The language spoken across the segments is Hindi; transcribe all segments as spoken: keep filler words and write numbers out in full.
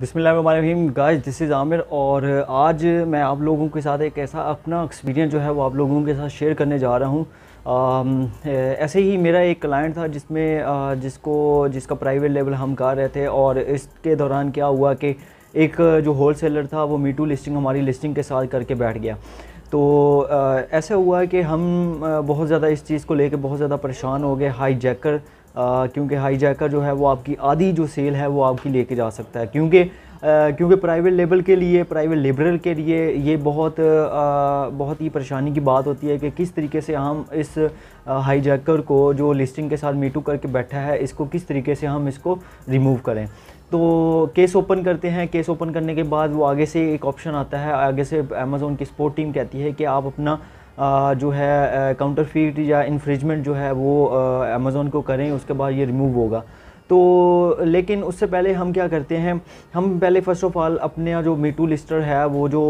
बिस्मिल्लाहिर्रहमानिर्रहीम गाइस, दिस इज़ आमिर और आज मैं आप लोगों के साथ एक ऐसा अपना एक्सपीरियंस जो है वो आप लोगों के साथ शेयर करने जा रहा हूँ। ऐसे ही मेरा एक क्लाइंट था जिसमें आ, जिसको जिसका प्राइवेट लेवल हम कर रहे थे और इसके दौरान क्या हुआ कि एक जो होल सेलर था वो मीटू लिस्टिंग हमारी लिस्टिंग के साथ करके बैठ गया। तो आ, ऐसा हुआ कि हम आ, बहुत ज़्यादा इस चीज़ को लेकर बहुत ज़्यादा परेशान हो गए। हाईजैकर Uh, क्योंकि हाईजैकर जो है वो आपकी आधी जो सेल है वो आपकी लेके जा सकता है, क्योंकि uh, क्योंकि प्राइवेट लेवल के लिए प्राइवेट लेबरल के लिए ये बहुत uh, बहुत ही परेशानी की बात होती है कि किस तरीके से हम इस हाईजैकर को जो लिस्टिंग के साथ मीटू करके बैठा है इसको किस तरीके से हम इसको रिमूव करें। तो केस ओपन करते हैं। केस ओपन करने के बाद वो आगे से एक ऑप्शन आता है, आगे से अमेज़ॉन की सपोर्ट टीम कहती है कि आप अपना आ, जो है काउंटरफीट या इन्फ्रिजमेंट जो है वो अमेज़ॉन को करें, उसके बाद ये रिमूव होगा। तो लेकिन उससे पहले हम क्या करते हैं, हम पहले फ़र्स्ट ऑफ़ ऑल अपने जो मीटू लिस्टर है वो जो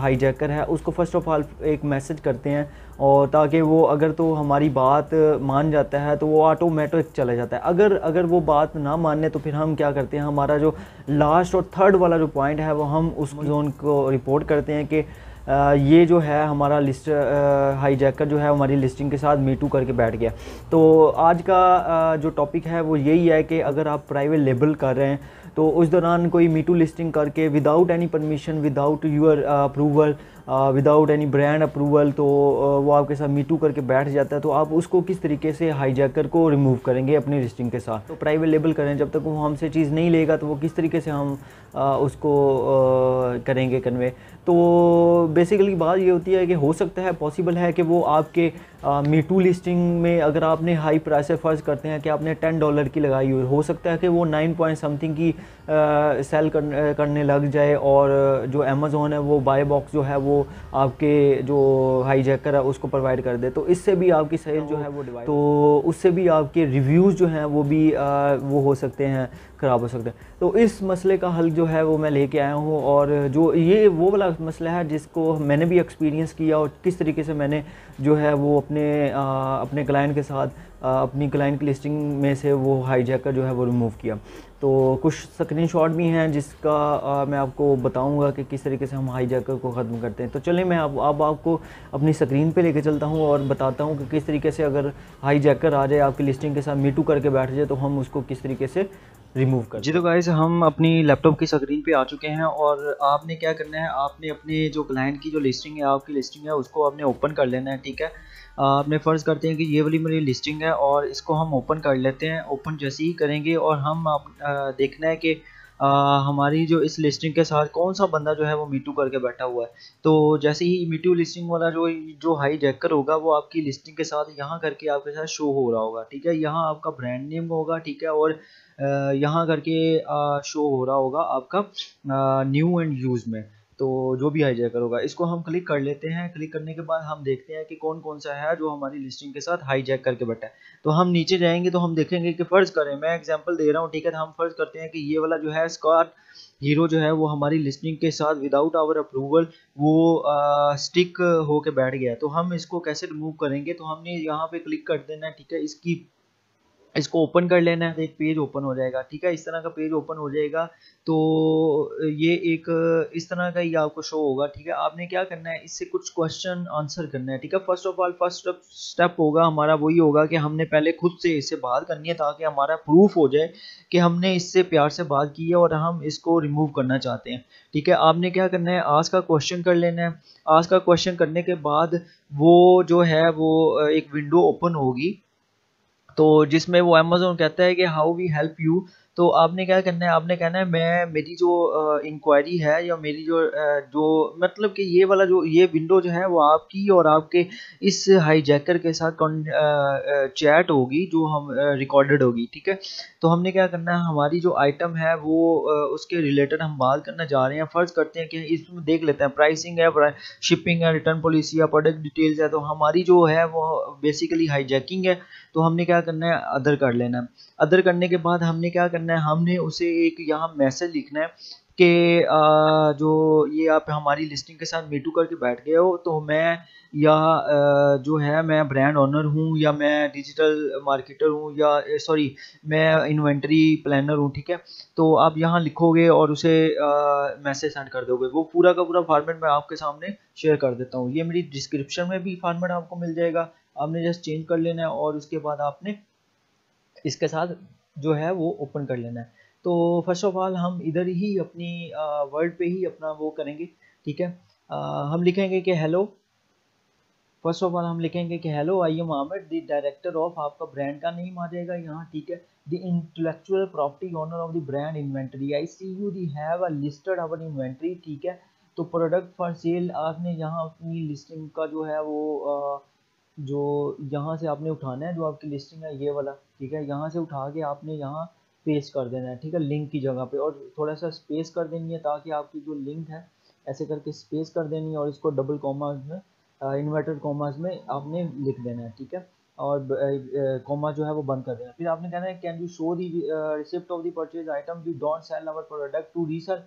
हाईजैकर है उसको फ़र्स्ट ऑफ़ ऑल एक मैसेज करते हैं, और ताकि वो अगर तो हमारी बात मान जाता है तो वो ऑटोमेटिक चला जाता है। अगर अगर वो बात ना माने तो फिर हम क्या करते हैं, हमारा जो लास्ट और थर्ड वाला जो पॉइंट है वो हम उस अमेज़ॉन को रिपोर्ट करते हैं कि आ, ये जो है हमारा लिस्ट हाईजैकर जो है हमारी लिस्टिंग के साथ मीटू करके बैठ गया। तो आज का आ, जो टॉपिक है वो यही है कि अगर आप प्राइवेट लेबल कर रहे हैं तो उस दौरान कोई मीटू लिस्टिंग करके without any permission, without your approval, without any brand approval, तो uh, वो आपके साथ मीटू करके बैठ जाता है। तो आप उसको किस तरीके से हाईजैकर को रिमूव करेंगे अपनी लिस्टिंग के साथ। तो प्राइवेट लेबल करें, जब तक वो हमसे चीज़ नहीं लेगा तो वो किस तरीके से हम uh, उसको uh, करेंगे कन्वे। तो बेसिकली बात ये होती है कि हो सकता है, पॉसिबल है कि वो आपके uh, मीटू लिस्टिंग में अगर आपने हाई प्राइस फर्ज करते हैं कि आपने टेन डॉलर की लगाई हुई, हो सकता है कि वो नाइन पॉइंट समथिंग की सेल uh, कर, करने लग जाए और जो अमेज़ॉन है वो बाय बॉक्स जो है वो आपके जो हाईजैकर है उसको प्रोवाइड कर दे। तो इससे भी आपकी सेल जो है वो डिवाइड, तो उससे भी आपके रिव्यूज़ जो हैं वो भी आ, वो हो सकते हैं, ख़राब हो सकते हैं। तो इस मसले का हल जो है वो मैं लेके आया हूँ, और जो ये वो वाला मसला है जिसको मैंने भी एक्सपीरियंस किया और किस तरीके से मैंने जो है वो अपने आ, अपने क्लाइंट के साथ आ, अपनी क्लाइंट की लिस्टिंग में से वो हाईजैकर जो है वो रिमूव किया। तो कुछ स्क्रीनशॉट भी हैं जिसका आ, मैं आपको बताऊंगा कि किस तरीके से हम हाईजैकर को ख़त्म करते हैं। तो चलिए मैं अब आप, आप, आपको अपनी स्क्रीन पे लेके चलता हूं और बताता हूं कि किस तरीके से अगर हाईजैकर आ जाए आपकी लिस्टिंग के साथ मीटू करके बैठ जाए तो हम उसको किस तरीके से रिमूव कर। जी तो गाइस, हम अपनी लैपटॉप की स्क्रीन पे आ चुके हैं और आपने क्या करना है, आपने अपने जो क्लाइंट की जो लिस्टिंग है, आपकी लिस्टिंग है, उसको आपने ओपन कर लेना है। ठीक है, आपने फ़र्ज़ करते हैं कि ये वाली मेरी लिस्टिंग है और इसको हम ओपन कर लेते हैं। ओपन जैसे ही करेंगे और हम आप आ, देखना है कि आ, हमारी जो इस लिस्टिंग के साथ कौन सा बंदा जो है वो मीटू करके बैठा हुआ है। तो जैसे ही मीटू लिस्टिंग वाला जो जो हाईजैकर होगा वो आपकी लिस्टिंग के साथ यहाँ करके आपके साथ शो हो रहा होगा। ठीक है, यहाँ आपका ब्रांड नेम होगा, ठीक है, और यहाँ करके आ, शो हो रहा होगा आपका न्यू एंड यूज़ में। तो जो भी हाईजैकर होगा इसको हम क्लिक कर लेते हैं। क्लिक करने के बाद हम देखते हैं कि कौन कौन सा है जो हमारी लिस्टिंग के साथ हाईजैक करके बैठा है। तो हम नीचे जाएंगे तो हम देखेंगे कि फ़र्ज़ करें, मैं एग्जांपल दे रहा हूँ, ठीक है, हम फ़र्ज़ करते हैं कि ये वाला जो है स्कॉट हीरो जो है वो हमारी लिस्टिंग के साथ विदाउट आवर अप्रूवल वो आ, स्टिक होके बैठ गया। तो हम इसको कैसे रिमूव करेंगे, तो हमने यहाँ पे क्लिक कर देना है। ठीक है, इसकी इसको ओपन कर लेना है, एक पेज ओपन हो जाएगा। ठीक है, इस तरह का पेज ओपन हो जाएगा। तो ये एक इस तरह का ही आपको शो होगा। ठीक है, आपने क्या करना है, इससे कुछ क्वेश्चन आंसर करना है। ठीक है, first of all first step होगा हमारा वही होगा कि हमने पहले खुद से इससे बात करनी है ताकि हमारा प्रूफ हो जाए कि हमने इससे प्यार से बात की है और हम इसको रिमूव करना चाहते हैं। ठीक है, आपने क्या करना है, आज का क्वेश्चन कर लेना है। आज का क्वेश्चन करने के बाद वो जो है वो एक विंडो ओपन होगी तो जिसमें वो अमेज़ॉन कहता है कि हाउ वी हेल्प यू। तो आपने क्या करना है, आपने कहना है मैं मेरी जो इंक्वायरी है या मेरी जो जो मतलब कि ये वाला जो ये विंडो जो है वो आपकी और आपके इस हाईजैकर के साथ चैट होगी जो हम रिकॉर्डेड होगी। ठीक है, तो हमने क्या करना है, हमारी जो आइटम है वो उसके रिलेटेड हम बात करना जा रहे हैं। फ़र्ज़ करते हैं कि इसमें देख लेते हैं प्राइसिंग है, शिपिंग है, रिटर्न पॉलिसी है, प्रोडक्ट डिटेल्स है। तो हमारी जो है वो बेसिकली हाईजैकिंग है, तो हमने क्या करना है, अदर कर लेना है। अदर करने के बाद हमने क्या करना है, हमने उसे एक यहाँ मैसेज लिखना है कि जो ये आप हमारी लिस्टिंग के साथ मीटू करके बैठ गए हो, तो मैं या जो है मैं ब्रांड ऑनर हूँ, या मैं डिजिटल मार्केटर हूँ, या सॉरी मैं इन्वेंटरी प्लानर हूँ, ठीक है। तो आप यहाँ लिखोगे और उसे मैसेज सेंड कर दोगे। वो पूरा का पूरा फार्मेट मैं आपके सामने शेयर कर देता हूँ। ये मेरी डिस्क्रिप्शन में भी फार्मेट आपको मिल जाएगा, आपने जस्ट चेंज कर लेना है और उसके बाद आपने इसके साथ जो है वो ओपन कर लेना है। तो फर्स्ट ऑफ ऑल हम इधर ही अपनी वर्ड पे ही अपना वो करेंगे, ठीक है। हम लिखेंगे कि हेलो, फर्स्ट ऑफ ऑल हम लिखेंगे कि hello I am Aamir the director of, आपका ब्रांड का नेम आ जाएगा यहाँ, ठीक है। The intellectual property owner of the brand inventory, I see you the have a listed our inventory, ठीक है। तो प्रोडक्ट फॉर सेल आपने यहाँ अपनी लिस्टिंग का जो है वो जो यहाँ से आपने उठाना है, जो आपकी लिस्टिंग है ये वाला, ठीक है। यहाँ से उठा के आपने यहाँ पेस्ट कर देना है, ठीक है, लिंक की जगह पे, और थोड़ा सा स्पेस कर देनी है ताकि आपकी जो लिंक है ऐसे करके स्पेस कर देनी है, और इसको डबल कॉमास में इन्वर्टेड कॉमास में आपने लिख देना है, ठीक है। और कॉमा जो है वो बंद कर देना है। फिर आपने कहना है can you show the receipt of the purchase item we don't sell our product to resell,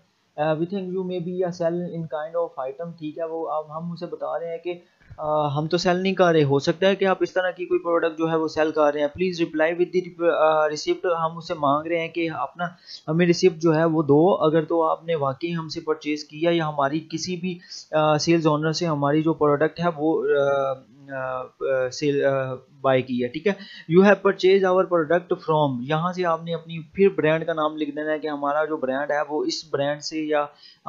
we think you may be या sell in kind of item, ठीक है। वो अब हम उसे बता रहे हैं कि Uh, हम तो सेल नहीं कर रहे, हो सकता है कि आप इस तरह की कोई प्रोडक्ट जो है वो सेल कर रहे हैं। Please reply with the receipt, हम उससे मांग रहे हैं कि अपना हमें रिसिप्ट जो है वो दो, अगर तो आपने वाकई हमसे परचेज़ किया या हमारी किसी भी सेल्स uh, ऑनर से हमारी जो प्रोडक्ट है वो uh, सेल बाय की है, ठीक है। You have purchase our product from, यहाँ से आपने अपनी फिर ब्रांड का नाम लिख देना है कि हमारा जो ब्रांड है वो इस ब्रांड से या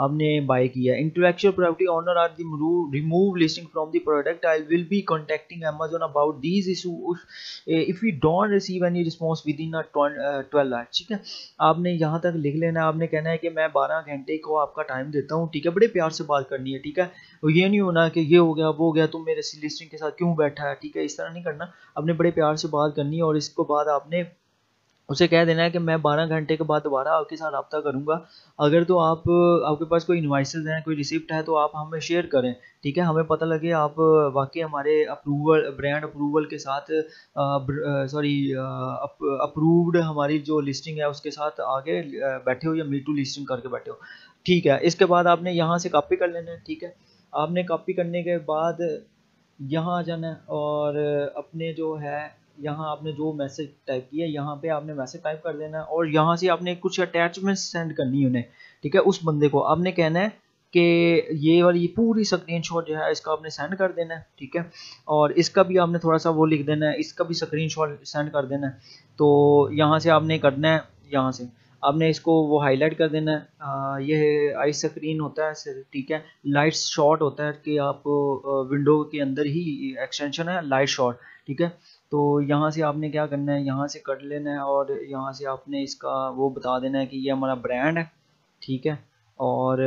आपने बाय किया है। Intellectual property owner are the remove listing from the product, I will be contacting Amazon about these issue if you don't receive any response within twelve hours, ठीक है। आपने यहाँ तक लिख लेना है। आपने कहना है कि मैं बारह घंटे को आपका टाइम देता हूँ, ठीक है। बड़े प्यार से बात करनी है, ठीक है। ये नहीं होना कि ये हो गया वो हो गया तुम मेरे लिस्टिंग के साथ क्यों बैठा है, ठीक है, इस तरह नहीं करना। आपने बड़े प्यार से बात करनी है और इसको बाद आपने उसे कह देना है कि मैं बारह घंटे के बाद दोबारा आपके साथ रब्ता करूंगा। अगर तो आप आपके पास कोई इनवाइसेज हैं, कोई रिसिप्ट है, तो आप हमें शेयर करें, ठीक है। हमें पता लगे आप वाकई हमारे अप्रूवल ब्रांड अप्रूवल के साथ सॉरी अप्रूव्ड हमारी जो लिस्टिंग है उसके साथ आगे बैठे हो या मी टू लिस्टिंग करके बैठे हो, ठीक है। इसके बाद आपने यहाँ से कॉपी कर लेना है, ठीक है। आपने कॉपी करने के बाद यहाँ आ जाना है और अपने जो है यहाँ आपने जो मैसेज टाइप किया है यहाँ पे आपने मैसेज टाइप कर देना है, और यहाँ से आपने कुछ अटैचमेंट सेंड करनी है उन्हें, ठीक है। उस बंदे को आपने कहना है कि ये वाली पूरी स्क्रीनशॉट जो है इसका आपने सेंड कर देना है, ठीक है। और इसका भी आपने थोड़ा सा वो लिख देना है, इसका भी स्क्रीनशॉट सेंड कर देना है। तो यहाँ से आपने करना है, यहाँ से आपने इसको वो हाईलाइट कर देना है। ये आई स्क्रीन होता है सर, ठीक है, लाइट शॉट होता है कि आप विंडो के अंदर ही एक्सटेंशन है लाइट शॉट, ठीक है। तो यहाँ से आपने क्या करना है, यहाँ से कट लेना है और यहाँ से आपने इसका वो बता देना है कि ये हमारा ब्रांड है, ठीक है। और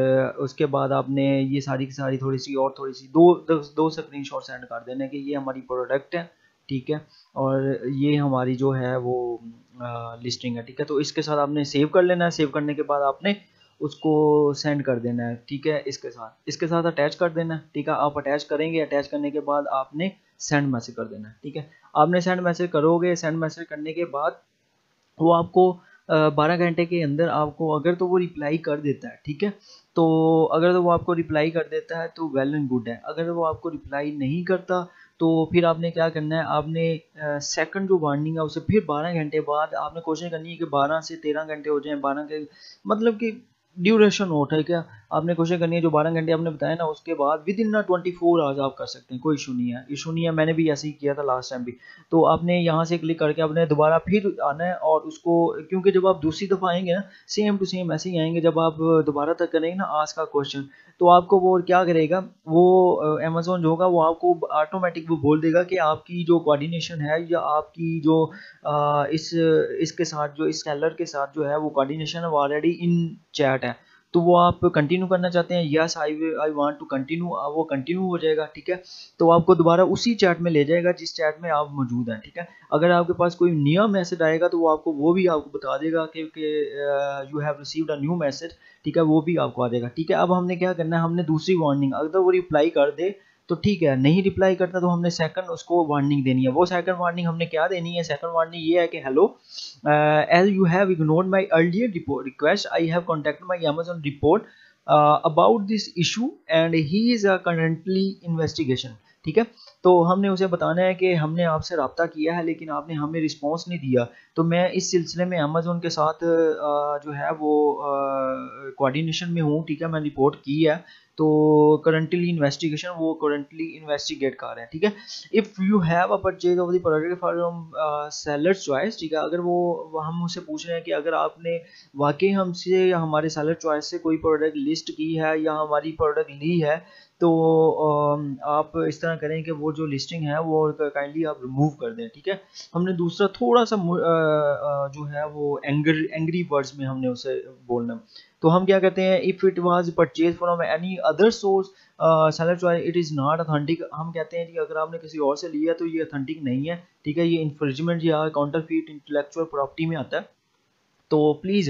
उसके बाद आपने ये सारी की सारी थोड़ी सी और थोड़ी सी दो दो, दो स्क्रीन शॉट सेंड कर देना है कि ये हमारी प्रोडक्ट है, ठीक है, और ये हमारी जो है वो आ, लिस्टिंग है, ठीक है। तो इसके साथ आपने सेव कर लेना है। सेव करने के बाद आपने उसको सेंड कर देना है, ठीक है। इसके साथ इसके साथ अटैच कर देना है, ठीक है। आप अटैच करेंगे, अटैच करने के बाद आपने सेंड मैसेज कर देना है, ठीक है। आपने सेंड मैसेज करोगे, सेंड मैसेज करने के बाद वो आपको बारह घंटे के अंदर आपको अगर तो वो रिप्लाई कर देता है, ठीक है। तो अगर तो वो आपको रिप्लाई कर देता है तो वेल एंड गुड है, अगर वो आपको रिप्लाई नहीं करता तो फिर आपने क्या करना है, आपने सेकंड जो वार्निंग है उसे फिर बारह घंटे बाद आपने कोशिश करनी है कि बारह से तेरह घंटे हो जाए, बारह के मतलब कि ड्यूरेशन हो, ठीक है। आपने कोशिश करनी है जो बारह घंटे आपने बताया ना उसके बाद विद इन ना ट्वेंटी फोर आवर्स आप कर सकते हैं, कोई इशू नहीं है, इशू नहीं है। मैंने भी ऐसे ही किया था लास्ट टाइम भी। तो आपने यहाँ से क्लिक करके आपने दोबारा फिर आना है और उसको, क्योंकि जब आप दूसरी दफ़ा आएंगे ना सेम टू सेम ऐसे ही आएंगे, जब आप दोबारा तक करेंगे ना आज का क्वेश्चन, तो आपको वो क्या करेगा, वो अमेजोन जो होगा वो आपको ऑटोमेटिक वो बोल देगा कि आपकी जो कोऑर्डिनेशन है या आपकी जो आ, इस इसके साथ जो इस सेलर के साथ जो है वो कोऑर्डिनेशन है वो ऑलरेडी इन चैट है, तो वो आप कंटिन्यू करना चाहते हैं, yes I I want to continue, वो कंटिन्यू हो जाएगा, ठीक है। तो आपको दोबारा उसी चैट में ले जाएगा जिस चैट में आप मौजूद हैं, ठीक है। अगर आपके पास कोई नया मैसेज आएगा तो वो आपको वो भी आपको बता देगा कि you have received a new message, ठीक है, वो भी आपको आ जाएगा, ठीक है। अब हमने क्या करना है, हमने दूसरी वार्निंग, अगर वो रिप्लाई कर दे तो ठीक है, नहीं रिप्लाई करता तो हमने सेकंड उसको वार्निंग देनी है। वो सेकंड वार्निंग हमने क्या देनी है? सेकंड वार्निंग ये है कि hello L, you have ignored my earlier request, I have contacted my Amazon report about this issue and he is currently investigation. ठीक है, तो हमने उसे बताना है कि हमने आपसे रब्ता किया है लेकिन आपने हमें रिस्पॉन्स नहीं दिया, तो मैं इस सिलसिले में अमेज़न के साथ जो है वो कोऑर्डिनेशन में हूँ। ठीक है, मैं रिपोर्ट की है, तो करंटली इन्वेस्टिगेशन, वो करंटली इन्वेस्टिगेट कर रहे हैं। ठीक है, if you have a purchase of the product from seller's choice, ठीक है, अगर वो हम उसे पूछ रहे हैं कि अगर आपने वाकई हमसे या हमारे सेलर चॉइस से कोई प्रोडक्ट लिस्ट की है या हमारी प्रोडक्ट ली है, तो आप इस तरह करें कि वो जो लिस्टिंग है वो काइंडली आप रिमूव कर दें। ठीक है, हमने दूसरा थोड़ा सा जो है वो एंगर एंग्री वर्ड्स में हमने उसे बोलना, तो हम क्या कहते हैं, if it was purchase from any other source seller choice it is not authentic. हम कहते हैं कि अगर आपने किसी और से लिया तो ये अथेंटिक नहीं है। ठीक है, ये इन्फ्रिंजमेंट या काउंटरफीट इंटेलेक्चुअल प्रॉपर्टी में आता है। तो please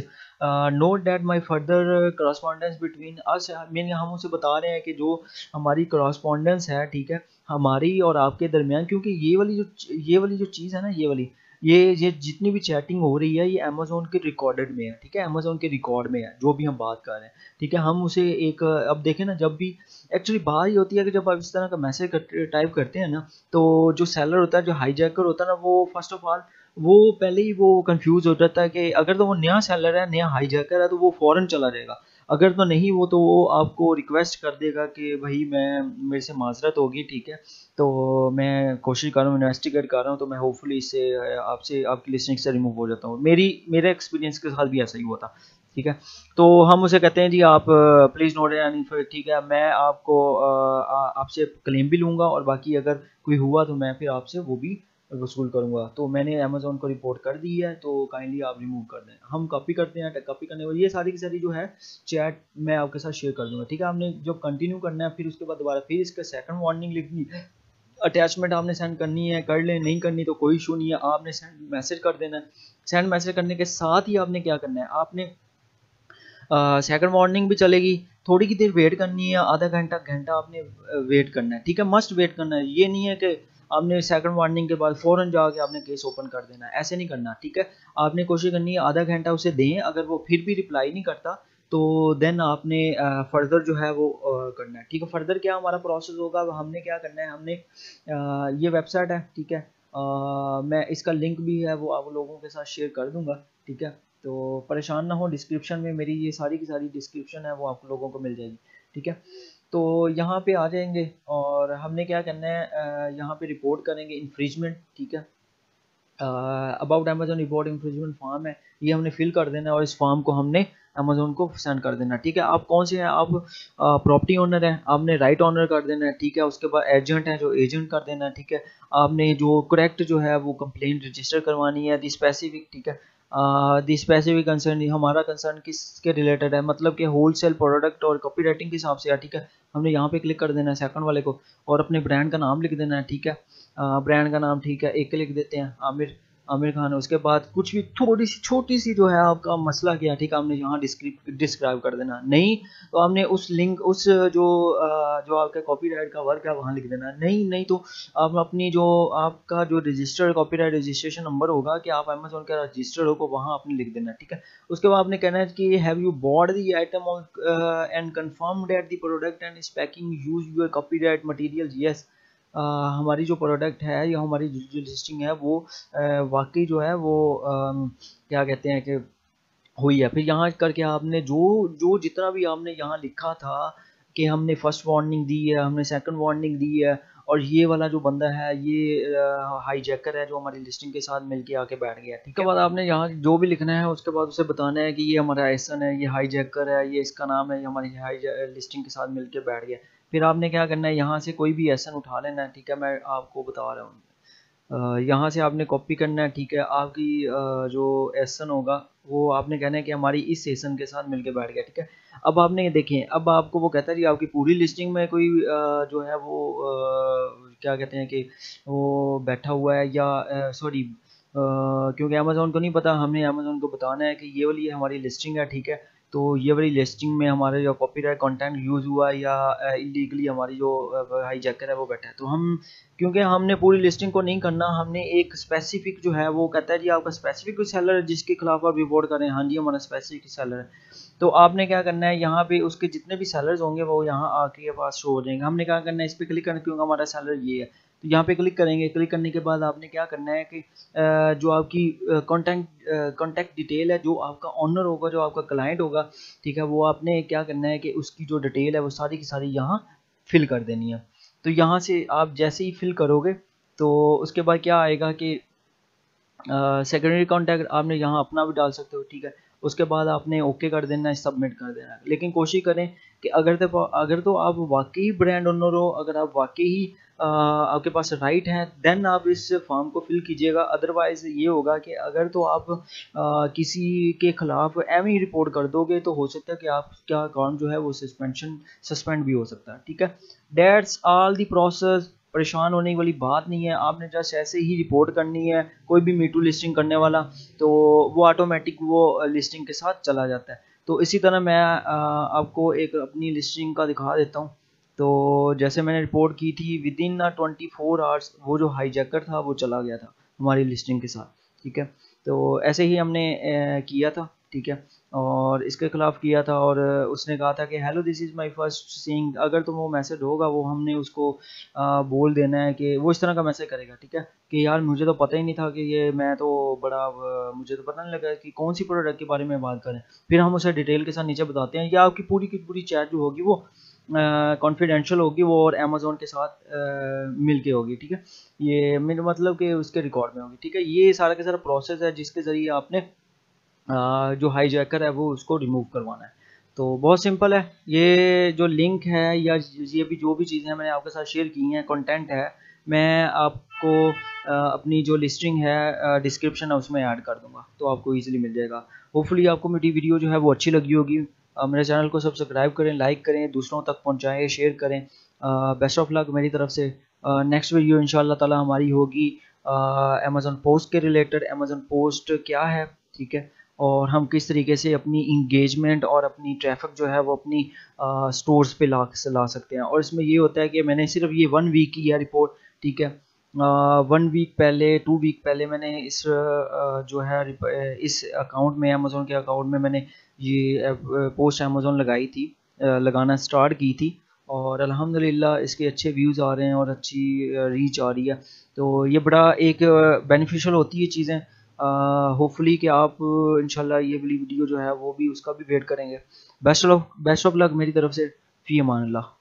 note that my further correspondence between us, mean हम उसे बता रहे हैं कि जो हमारी करस्पॉन्डेंस है, ठीक है, हमारी और आपके दरमियान, क्योंकि ये वाली जो ये वाली जो चीज़ है ना, ये वाली ये ये जितनी भी चैटिंग हो रही है ये अमेज़न के रिकॉर्डेड में है। ठीक है, अमेज़न के रिकॉर्ड में है जो भी हम बात कर रहे हैं। ठीक है, हम उसे एक, अब देखें ना, जब भी एक्चुअली बात ये होती है कि जब आप इस तरह का मैसेज टाइप करते हैं ना, तो जो सेलर होता है, जो हाईजैकर होता है ना, वो फर्स्ट ऑफ ऑल वो पहले ही वो कंफ्यूज हो जाता है कि अगर तो वो नया सेलर है, नया हाईजैकर है, तो वो फ़ौरन चला जाएगा। अगर तो नहीं वो तो वो आपको रिक्वेस्ट कर देगा कि भाई मैं, मेरे से माजरत होगी। ठीक है, तो मैं कोशिश कर रहा हूँ, इन्वेस्टिगेट कर रहा हूँ, तो मैं होपफुली इससे आपसे आपकी लिस्टिंग से रिमूव हो जाता हूँ। मेरी मेरे एक्सपीरियंस के साथ भी ऐसा ही हुआ था। ठीक है, तो हम उसे कहते हैं जी आप प्लीज़ नोट एंड फिर, ठीक है, मैं आपको आपसे क्लेम भी लूँगा और बाकी अगर कोई हुआ तो मैं फिर आपसे वो भी वसूल करूंगा। तो मैंने अमेज़न को रिपोर्ट कर दी है, तो काइंडली आप रिमूव कर दें। हम कॉपी करते हैं, कॉपी करने वाली ये सारी की सारी जो है चैट मैं आपके साथ शेयर कर दूंगा। ठीक है, हमने जब कंटिन्यू करना है फिर उसके बाद दोबारा फिर इसका सेकंड वार्निंग लिखनी, अटैचमेंट आपने सेंड करनी है, कर ले, नहीं करनी तो कोई इशू नहीं है, आपने सेंड मैसेज कर देना है। सेंड मैसेज करने के साथ ही आपने क्या करना है, आपने सेकंड वार्निंग भी चलेगी, थोड़ी की देर वेट करनी है, आधा घंटा घंटा आपने वेट करना है। ठीक है, मस्ट वेट करना है, ये नहीं है कि आपने सेकंड वार्निंग के बाद फ़ौरन जाके आपने केस ओपन कर देना, ऐसे नहीं करना। ठीक है, आपने कोशिश करनी है आधा घंटा उसे दें, अगर वो फिर भी रिप्लाई नहीं करता तो देन आपने फर्दर जो है वो करना है। ठीक है, फर्दर क्या हमारा प्रोसेस होगा, हमने क्या करना है, हमने आ, ये वेबसाइट है, ठीक है, आ, मैं इसका लिंक भी है वो आप लोगों के साथ शेयर कर दूंगा। ठीक है, तो परेशान ना हो, डिस्क्रिप्शन में मेरी ये सारी की सारी डिस्क्रिप्शन है वो आप लोगों को मिल जाएगी। ठीक है, तो यहाँ पे आ जाएंगे और हमने क्या करना है, यहाँ पे रिपोर्ट करेंगे इन्फ्रिंजमेंट। ठीक है, about Amazon report infringement form है, ये हमने फिल कर देना है और इस फॉर्म को हमने अमेज़न को सेंड कर देना। ठीक है, आप कौन से हैं, आप प्रॉपर्टी ओनर हैं, आपने राइट ऑनर कर देना है। ठीक है, उसके बाद एजेंट है, जो एजेंट कर देना है। ठीक है, आपने जो करेक्ट जो है वो कंप्लेंट रजिस्टर करवानी है, दी स्पेसिफिक। ठीक है, दी स्पेसिफिक कंसर्न, हमारा कंसर्न किसके रिलेटेड है, मतलब कि होलसेल प्रोडक्ट और कॉपी राइटिंग के हिसाब से है। ठीक है, हमने यहाँ पे क्लिक कर देना है सेकंड वाले को और अपने ब्रांड का नाम लिख देना है। ठीक है, ब्रांड का नाम, ठीक है, एक लिख देते हैं आमिर, आमिर खान है। उसके बाद कुछ भी थोड़ी सी छोटी सी जो है आपका मसला क्या, ठीक है, आपने यहाँ डिस्क्राइब कर देना, नहीं तो आपने उस लिंक उस जो जो आपका कॉपीराइट का वर्क है वहाँ लिख देना, नहीं नहीं तो आप अपनी जो आपका जो रजिस्टर्ड कॉपीराइट रजिस्ट्रेशन नंबर होगा कि आप अमेज़न का रजिस्टर्ड हो को वहाँ आपने लिख देना। ठीक है, उसके बाद आपने कहना है कि have you bought the item and confirmed that the product and is packing use your copyright material, yes, Uh, हमारी जो प्रोडक्ट है या हमारी जो, जो लिस्टिंग है वो uh, वाकई जो है वो uh, क्या कहते हैं कि हुई है। फिर यहाँ करके आपने जो जो जितना भी आपने यहाँ लिखा था कि हमने फर्स्ट वार्निंग दी है, हमने सेकंड वार्निंग दी है और ये वाला जो बंदा है ये हाईजैकर है जो हमारी लिस्टिंग के साथ मिलके आके बैठ गया। ठीक है, बाद आपने यहाँ जो भी लिखना है उसके बाद उसे बताना है कि ये हमारा एसन है, ये हाईजैकर है, ये इसका नाम है, ये हमारी हाई लिस्टिंग के साथ मिलके बैठ गया। फिर आपने क्या करना है, यहाँ से कोई भी एसन उठा लेना है। ठीक है, मैं आपको बता रहा हूँ, यहाँ से आपने कॉपी करना है। ठीक है, आपकी जो एसन होगा वो आपने कहना है कि हमारी इस एसन के साथ मिलके बैठ गया। ठीक है, अब आपने ये देखें, अब आपको वो कहता है कि आपकी पूरी लिस्टिंग में कोई जो है वो क्या कहते हैं कि वो बैठा हुआ है या सॉरी, क्योंकि अमेज़न को नहीं पता, हमें अमेज़न को बताना है कि ये वाली हमारी लिस्टिंग है। ठीक है, तो ये वाली लिस्टिंग में हमारे जो कॉपीराइट कंटेंट यूज़ हुआ या इलीगली हमारी जो हाईजैकर है वो बैठा है। तो हम क्योंकि हमने पूरी लिस्टिंग को नहीं करना, हमने एक स्पेसिफिक जो है वो कहता है जी आपका स्पेसिफिक सेलर है जिसके खिलाफ आप रिपोर्ट करें। हाँ जी हमारा स्पेसिफिक सेलर है। तो आपने क्या करना है, यहाँ पे उसके जितने भी सेलर्स होंगे वो यहाँ आके पास शो हो जाएंगे। हमने क्या करना है, इस पर क्लिक करना क्योंकि हमारा सेलर ये है। तो यहाँ पे क्लिक करेंगे, क्लिक करने के बाद आपने क्या करना है कि जो आपकी कॉन्टैक्ट कॉन्टैक्ट डिटेल है, जो आपका ऑनर होगा, जो आपका क्लाइंट होगा, ठीक है, वो आपने क्या करना है कि उसकी जो डिटेल है वो सारी की सारी यहाँ फिल कर देनी है। तो यहाँ से आप जैसे ही फिल करोगे तो उसके बाद क्या आएगा कि सेकेंडरी कॉन्टैक्ट आपने यहाँ अपना भी डाल सकते हो, ठीक है। उसके बाद आपने ओके कर देना है, सबमिट कर देना है। लेकिन कोशिश करें कि अगर तो अगर तो आप वाकई ब्रांड ओनर हो, अगर आप वाकई आपके पास राइट है, देन आप इस फॉर्म को फिल कीजिएगा। अदरवाइज ये होगा कि अगर तो आप आ, किसी के खिलाफ एम ही रिपोर्ट कर दोगे तो हो सकता है कि आपका अकाउंट जो है वो सस्पेंशन सस्पेंड भी हो सकता है, ठीक है। डेट्स ऑल दी प्रोसेस, परेशान होने वाली बात नहीं है। आपने जस्ट ऐसे ही रिपोर्ट करनी है, कोई भी मीटू लिस्टिंग करने वाला तो वो ऑटोमेटिक वो लिस्टिंग के साथ चला जाता है। तो इसी तरह मैं आपको एक अपनी लिस्टिंग का दिखा देता हूँ। तो जैसे मैंने रिपोर्ट की थी, within twenty four hours वो जो हाईजैकर था वो चला गया था हमारी लिस्टिंग के साथ, ठीक है। तो ऐसे ही हमने किया था, ठीक है, और इसके खिलाफ किया था। और उसने कहा था कि hello this is my first seeing, अगर तो वो मैसेज होगा वो हमने उसको आ, बोल देना है कि वो इस तरह का मैसेज करेगा, ठीक है, कि यार मुझे तो पता ही नहीं था कि ये, मैं तो बड़ा, मुझे तो पता नहीं लगा कि कौन सी प्रोडक्ट के बारे में बात करें। फिर हम उसे डिटेल के साथ नीचे बताते हैं। या आपकी पूरी की पूरी चैट जो होगी वो कॉन्फिडेंशियल होगी, वो और अमेज़ॉन के साथ आ, मिल के होगी, ठीक है। ये मेरा मतलब कि उसके रिकॉर्ड में होगी, ठीक है। ये सारा का सारा प्रोसेस है जिसके ज़रिए आपने आ, जो हाईजैकर है वो उसको रिमूव करवाना है। तो बहुत सिंपल है। ये जो लिंक है या ये भी जो भी चीज़ें मैंने आपके साथ शेयर की हैं, कंटेंट है, मैं आपको आ, अपनी जो लिस्टिंग है, डिस्क्रिप्शन है, उसमें ऐड कर दूंगा तो आपको इजीली मिल जाएगा। होपफुली आपको मेरी वीडियो जो है वो अच्छी लगी होगी। आ, मेरे चैनल को सब्सक्राइब करें, लाइक करें, दूसरों तक पहुँचाएँ, शेयर करें। बेस्ट ऑफ लक मेरी तरफ से। नेक्स्ट वीडियो इंशाल्लाह ताला हमारी होगी अमेज़ॉन पोस्ट के रिलेटेड, अमेज़ॉन पोस्ट क्या है, ठीक है, और हम किस तरीके से अपनी इंगेजमेंट और अपनी ट्रैफिक जो है वो अपनी स्टोर्स पे ला ला सकते हैं। और इसमें ये होता है कि मैंने सिर्फ ये वन वीक की है रिपोर्ट, ठीक है, वन वीक पहले, टू वीक पहले मैंने इस आ, जो है इस अकाउंट में, अमेज़ॉन के अकाउंट में मैंने ये पोस्ट अमेज़ॉन लगाई थी, आ, लगाना स्टार्ट की थी, और अल्हम्दुलिल्लाह इसके अच्छे व्यूज़ आ रहे हैं और अच्छी रीच आ रही है। तो ये बड़ा एक बेनिफिशियल होती है चीज़ें। होपफुली uh, कि आप इंशाल्लाह ये वाली वीडियो जो है वो भी, उसका भी वेट करेंगे। Best of best of luck मेरी तरफ से। फी अमान अल्लाह।